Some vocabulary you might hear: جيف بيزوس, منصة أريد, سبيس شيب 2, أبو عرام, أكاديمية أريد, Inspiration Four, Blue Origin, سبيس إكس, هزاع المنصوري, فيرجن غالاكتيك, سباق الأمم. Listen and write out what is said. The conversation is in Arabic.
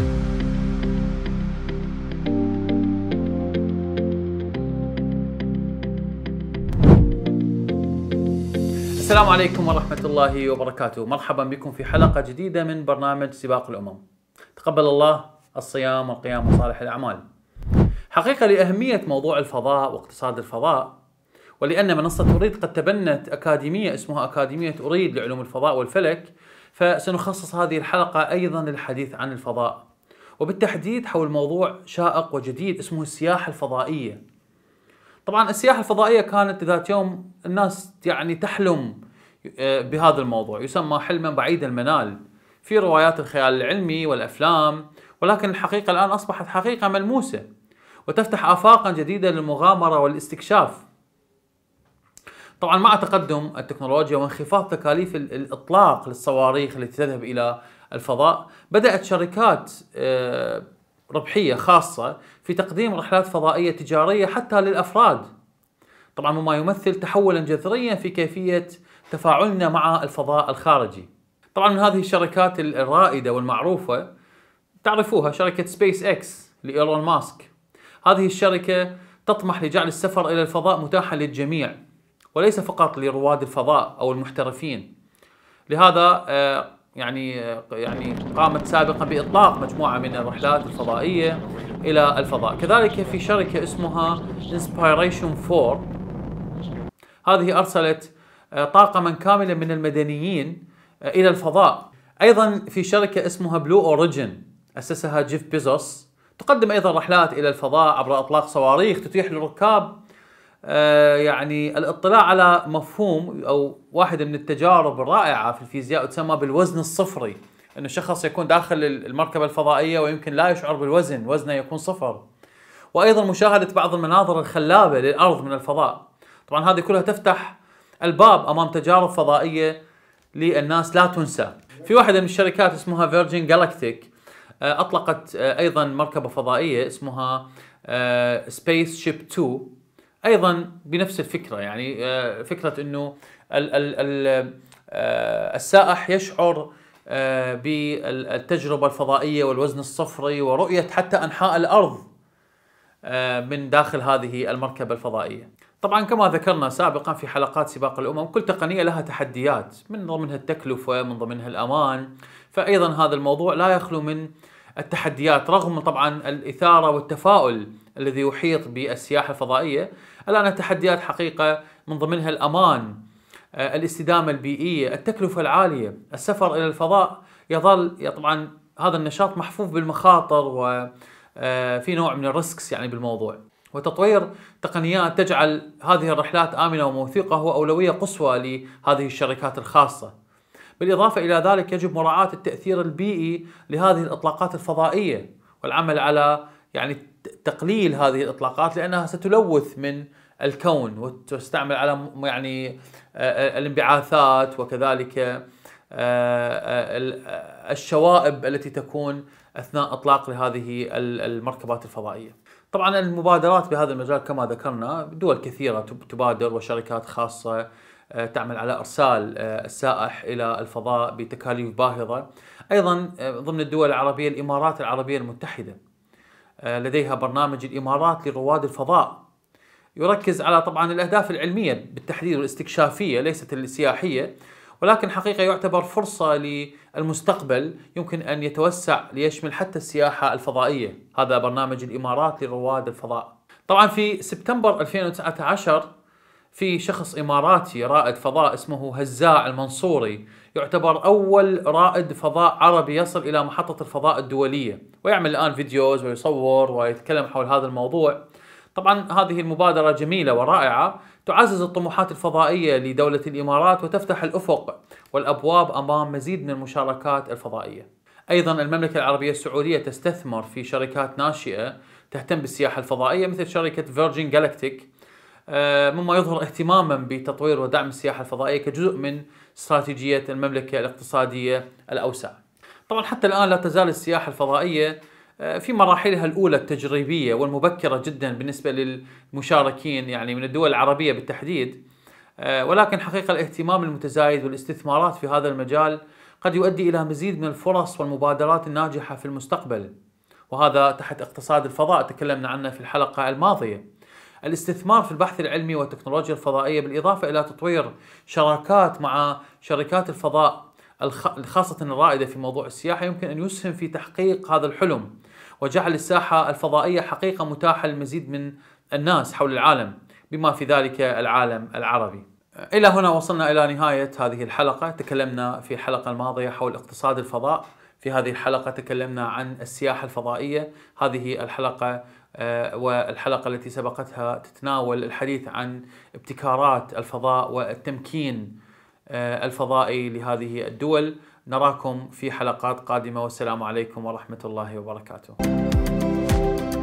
السلام عليكم ورحمة الله وبركاته، مرحبا بكم في حلقة جديدة من برنامج سباق الأمم. تقبل الله الصيام والقيام وصالح الأعمال. حقيقة لأهمية موضوع الفضاء واقتصاد الفضاء، ولأن منصة أريد قد تبنت أكاديمية اسمها أكاديمية أريد لعلوم الفضاء والفلك، فسنخصص هذه الحلقة أيضا للحديث عن الفضاء، وبالتحديد حول موضوع شائق وجديد اسمه السياحة الفضائية. طبعا السياحة الفضائية كانت ذات يوم الناس يعني تحلم بهذا الموضوع، يسمى حلما بعيد المنال في روايات الخيال العلمي والأفلام، ولكن الحقيقة الآن أصبحت حقيقة ملموسة وتفتح آفاقا جديدة للمغامرة والاستكشاف. طبعا مع تقدم التكنولوجيا وانخفاض تكاليف الإطلاق للصواريخ التي تذهب إلى الفضاء، بدأت شركات ربحية خاصة في تقديم رحلات فضائية تجارية حتى للأفراد، طبعا مما يمثل تحولا جذريا في كيفية تفاعلنا مع الفضاء الخارجي. طبعا من هذه الشركات الرائدة والمعروفة تعرفوها شركة سبيس إكس لإيلون ماسك. هذه الشركة تطمح لجعل السفر إلى الفضاء متاحا للجميع وليس فقط لرواد الفضاء أو المحترفين، لهذا يعني قامت سابقا بإطلاق مجموعة من الرحلات الفضائية إلى الفضاء. كذلك في شركة اسمها Inspiration Four، هذه أرسلت طاقما كاملا من المدنيين إلى الفضاء. أيضا في شركة اسمها Blue Origin أسسها جيف بيزوس، تقدم أيضا رحلات إلى الفضاء عبر إطلاق صواريخ تتيح للركاب يعني الاطلاع على مفهوم أو واحدة من التجارب الرائعة في الفيزياء تسمى بالوزن الصفري، أن الشخص يكون داخل المركبة الفضائية ويمكن لا يشعر بالوزن، وزنه يكون صفر. وأيضا مشاهدة بعض المناظر الخلابة للأرض من الفضاء. طبعا هذه كلها تفتح الباب أمام تجارب فضائية للناس لا تنسى. في واحدة من الشركات اسمها فيرجن غالاكتيك أطلقت أيضا مركبة فضائية اسمها سبيس شيب 2، ايضا بنفس الفكره، يعني فكره انه السائح يشعر بالتجربه الفضائيه والوزن الصفري ورؤيه حتى انحاء الارض من داخل هذه المركبه الفضائيه. طبعا كما ذكرنا سابقا في حلقات سباق الامم، كل تقنيه لها تحديات، من ضمنها التكلفه، من ضمنها الامان، فايضا هذا الموضوع لا يخلو من التحديات، رغم طبعا الاثاره والتفاؤل الذي يحيط بالسياحة الفضائية. الآن التحديات حقيقة من ضمنها الأمان، الاستدامة البيئية، التكلفة العالية. السفر إلى الفضاء يظل طبعا هذا النشاط محفوف بالمخاطر وفي نوع من الريسكس يعني بالموضوع، وتطوير تقنيات تجعل هذه الرحلات آمنة وموثوقة هو أولوية قصوى لهذه الشركات الخاصة. بالإضافة إلى ذلك يجب مراعاة التأثير البيئي لهذه الإطلاقات الفضائية والعمل على يعني تقليل هذه الإطلاقات، لأنها ستلوث من الكون وتستعمل على يعني الانبعاثات وكذلك الشوائب التي تكون أثناء إطلاق لهذه المركبات الفضائية. طبعا المبادرات بهذا المجال كما ذكرنا دول كثيرة تبادر وشركات خاصة تعمل على إرسال السائح إلى الفضاء بتكاليف باهظة. أيضا ضمن الدول العربية الإمارات العربية المتحدة لديها برنامج الإمارات لرواد الفضاء، يركز على طبعا الأهداف العلمية بالتحديد والاستكشافية ليست السياحية، ولكن حقيقة يعتبر فرصة للمستقبل يمكن أن يتوسع ليشمل حتى السياحة الفضائية. هذا برنامج الإمارات لرواد الفضاء. طبعا في سبتمبر 2019 في شخص إماراتي رائد فضاء اسمه هزاع المنصوري، يعتبر أول رائد فضاء عربي يصل إلى محطة الفضاء الدولية، ويعمل الآن فيديوز ويصور ويتكلم حول هذا الموضوع. طبعا هذه المبادرة جميلة ورائعة، تعزز الطموحات الفضائية لدولة الإمارات وتفتح الأفق والأبواب أمام مزيد من المشاركات الفضائية. أيضا المملكة العربية السعودية تستثمر في شركات ناشئة تهتم بالسياحة الفضائية مثل شركة فيرجن غالاكتيك، مما يظهر اهتماما بتطوير ودعم السياحة الفضائية كجزء من استراتيجية المملكة الاقتصادية الأوسع. طبعا حتى الآن لا تزال السياحة الفضائية في مراحلها الأولى التجريبية والمبكرة جدا بالنسبة للمشاركين يعني من الدول العربية بالتحديد، ولكن حقيقة الاهتمام المتزايد والاستثمارات في هذا المجال قد يؤدي إلى مزيد من الفرص والمبادرات الناجحة في المستقبل، وهذا تحت اقتصاد الفضاء تكلمنا عنه في الحلقة الماضية. الاستثمار في البحث العلمي والتكنولوجيا الفضائية بالإضافة إلى تطوير شراكات مع شركات الفضاء خاصة الرائدة في موضوع السياحة يمكن أن يسهم في تحقيق هذا الحلم وجعل الساحة الفضائية حقيقة متاحة للمزيد من الناس حول العالم بما في ذلك العالم العربي. إلى هنا وصلنا إلى نهاية هذه الحلقة. تكلمنا في الحلقة الماضية حول اقتصاد الفضاء، في هذه الحلقة تكلمنا عن السياحة الفضائية. هذه الحلقة والحلقة التي سبقتها تتناول الحديث عن ابتكارات الفضاء والتمكين الفضائي لهذه الدول. نراكم في حلقات قادمة، والسلام عليكم ورحمة الله وبركاته.